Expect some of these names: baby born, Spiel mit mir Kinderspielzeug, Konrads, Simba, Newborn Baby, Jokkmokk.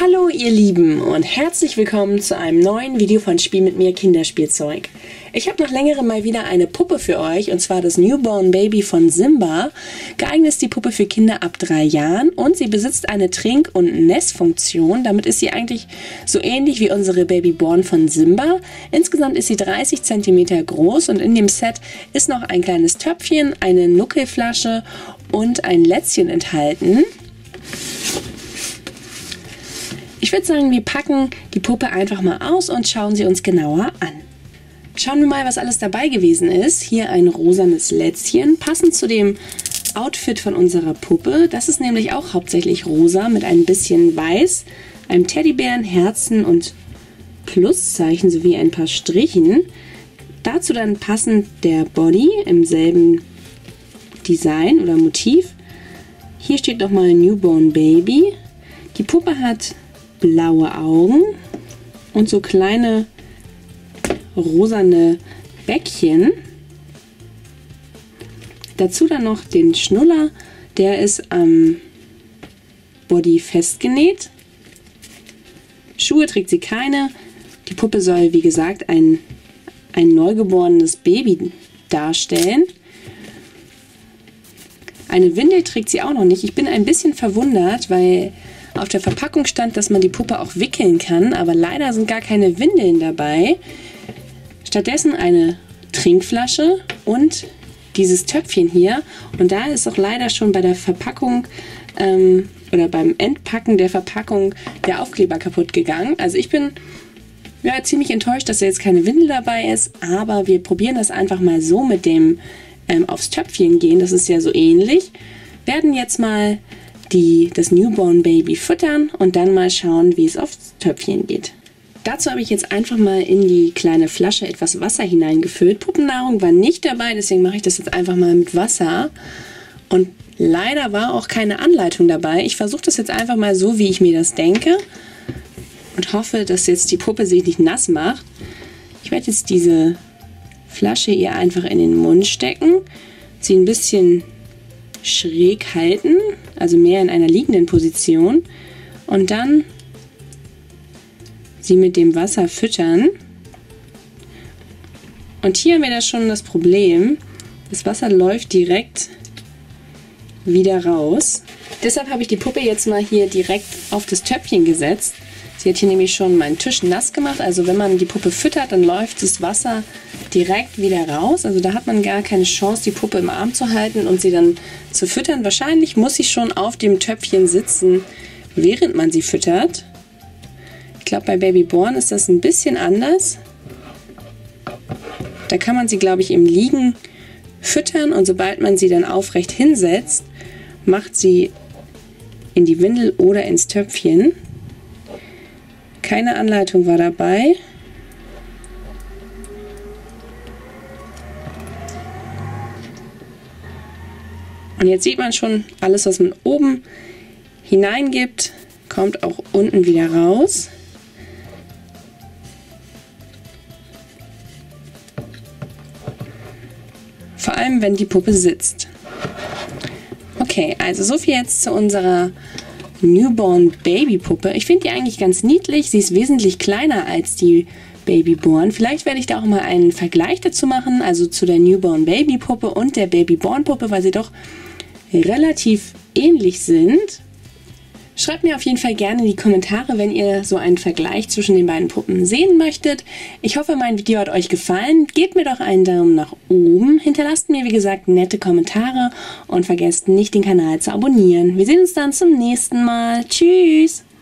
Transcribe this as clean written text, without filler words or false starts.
Hallo ihr Lieben und herzlich willkommen zu einem neuen Video von Spiel mit mir Kinderspielzeug. Ich habe nach längerem mal wieder eine Puppe für euch, und zwar das Newborn Baby von Simba. Geeignet ist die Puppe für Kinder ab 3 Jahren und sie besitzt eine Trink- und Nestfunktion. Damit ist sie eigentlich so ähnlich wie unsere Babyborn von Simba. Insgesamt ist sie 30 cm groß und in dem Set ist noch ein kleines Töpfchen, eine Nuckelflasche und ein Lätzchen enthalten. Ich würde sagen, wir packen die Puppe einfach mal aus und schauen sie uns genauer an. Schauen wir mal, was alles dabei gewesen ist. Hier ein rosanes Lätzchen, passend zu dem Outfit von unserer Puppe. Das ist nämlich auch hauptsächlich rosa mit ein bisschen weiß, einem Teddybären, Herzen und Pluszeichen sowie ein paar Strichen. Dazu dann passend der Body im selben Design oder Motiv. Hier steht nochmal Newborn Baby. Die Puppe hat blaue Augen und so kleine rosane Bäckchen. Dazu dann noch den Schnuller, der ist am Body festgenäht. Schuhe trägt sie keine. Die Puppe soll, wie gesagt, ein neugeborenes Baby darstellen. Eine Windel trägt sie auch noch nicht. Ich bin ein bisschen verwundert, weil auf der Verpackung stand, dass man die Puppe auch wickeln kann, aber leider sind gar keine Windeln dabei. Stattdessen eine Trinkflasche und dieses Töpfchen hier. Und da ist auch leider schon bei der Verpackung oder beim Entpacken der Verpackung der Aufkleber kaputt gegangen. Also ich bin ja ziemlich enttäuscht, dass da jetzt keine Windel dabei ist, aber wir probieren das einfach mal so mit dem aufs Töpfchen gehen. Das ist ja so ähnlich. Werden jetzt mal das Newborn Baby füttern und dann mal schauen, wie es aufs Töpfchen geht. Dazu habe ich jetzt einfach mal in die kleine Flasche etwas Wasser hineingefüllt. Puppennahrung war nicht dabei, deswegen mache ich das jetzt einfach mal mit Wasser. Und leider war auch keine Anleitung dabei. Ich versuche das jetzt einfach mal so, wie ich mir das denke und hoffe, dass jetzt die Puppe sich nicht nass macht. Ich werde jetzt diese Flasche ihr einfach in den Mund stecken, sie ein bisschen schräg halten, also mehr in einer liegenden Position, und dann sie mit dem Wasser füttern. Und hier haben wir da schon das Problem, das Wasser läuft direkt wieder raus. Deshalb habe ich die Puppe jetzt mal hier direkt auf das Töpfchen gesetzt. Sie hat hier nämlich schon meinen Tisch nass gemacht, also wenn man die Puppe füttert, dann läuft das Wasser direkt wieder raus. Also da hat man gar keine Chance, die Puppe im Arm zu halten und sie dann zu füttern. Wahrscheinlich muss sie schon auf dem Töpfchen sitzen, während man sie füttert. Ich glaube, bei Babyborn ist das ein bisschen anders. Da kann man sie, glaube ich, im Liegen füttern und sobald man sie dann aufrecht hinsetzt, macht sie in die Windel oder ins Töpfchen. Keine Anleitung war dabei. Und jetzt sieht man schon, alles, was man oben hineingibt, kommt auch unten wieder raus. Vor allem, wenn die Puppe sitzt. Okay, also so viel jetzt zu unserer Newborn Baby Puppe. Ich finde die eigentlich ganz niedlich. Sie ist wesentlich kleiner als die Babyborn. Vielleicht werde ich da auch mal einen Vergleich dazu machen, also zu der Newborn Baby Puppe und der Babyborn Puppe, weil sie doch relativ ähnlich sind. Schreibt mir auf jeden Fall gerne in die Kommentare, wenn ihr so einen Vergleich zwischen den beiden Puppen sehen möchtet. Ich hoffe, mein Video hat euch gefallen. Gebt mir doch einen Daumen nach oben. Hinterlasst mir, wie gesagt, nette Kommentare und vergesst nicht, den Kanal zu abonnieren. Wir sehen uns dann zum nächsten Mal. Tschüss!